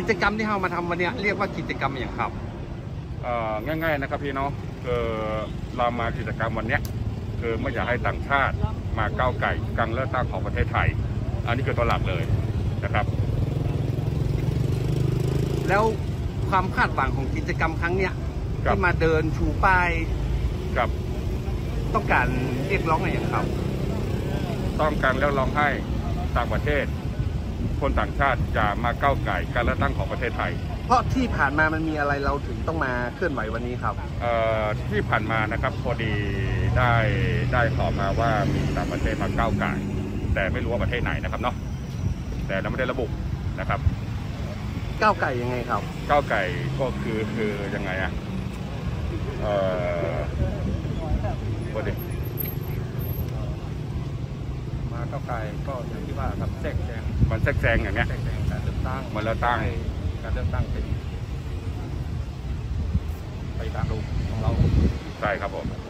กิจกรรมที่เรามาทำวันนี้เรียกว่ากิจกรรมอย่างครับง่ายๆนะครับพี่เนาะคือเรามากิจกรรมวันนี้คือไม่อยากให้ต่างชาติมาก้าวไก่การเลือกตั้งของประเทศไทยอันนี้คือตัวหลักเลยนะครับแล้วความคาดหวังของกิจกรรมครั้งเนี้ยที่มาเดินชูป้ายกับต้องการเรียกร้องอะไรอย่างครับต้องการเรียกร้องให้ต่างประเทศคนต่างชาติจะมาก้าวไก่การเลือกตั้งของประเทศไทยเพราะที่ผ่านมามันมีอะไรเราถึงต้องมาเคลื่อนไหววันนี้ครับที่ผ่านมานะครับพอดีได้ข่าวมาว่ามีต่างประเทศมาก้าวไก่แต่ไม่รู้ว่าประเทศไหนนะครับเนาะแต่เราไม่ได้ระบุนะครับก้าวไก่ยังไงครับก้าวไก่ก็คือยังไงอะพอดีมาก้าวไก่ก็อย่างที่ว่าครับแทรกแซงมันแทรกแซงอย่างเงี้ยการเลือกตั้งมันเลือกตั้งการเลือกตั้งเป็นไปตามรูปของเราใช่ครับผม